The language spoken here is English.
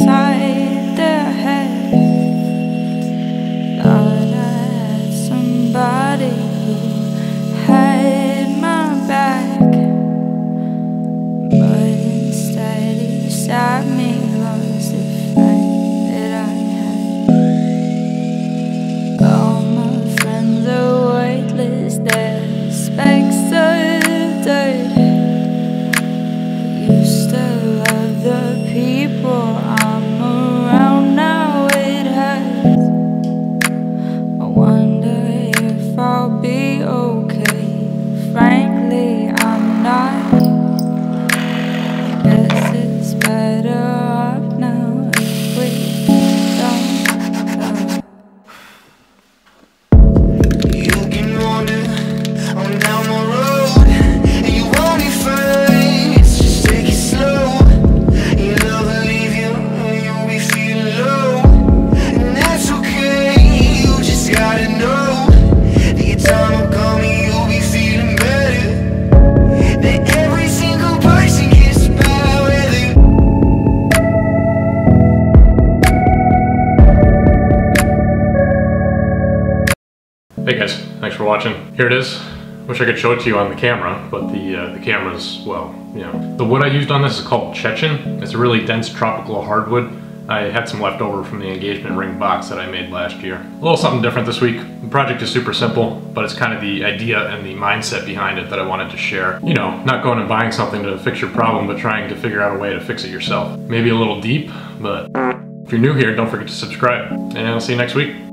inside their head. Thought I had somebody who had my back, but instead he shot me, lost the fight that I had. All my friends are weightless, they're specks of dirt. Used to love the people I'm around, now it hurts. I wonder if I'll be okay. Frankly, I'm not. Guess it's better off now if we don't go. You can wander on down the road. Hey guys, thanks for watching. Here it is. Wish I could show it to you on the camera, but the camera's, well, you know. The wood I used on this is called Chechen. It's a really dense tropical hardwood. I had some left over from the engagement ring box that I made last year. A little something different this week. The project is super simple, but it's kind of the idea and the mindset behind it that I wanted to share. You know, not going and buying something to fix your problem, but trying to figure out a way to fix it yourself. Maybe a little deep, but if you're new here, don't forget to subscribe, and I'll see you next week.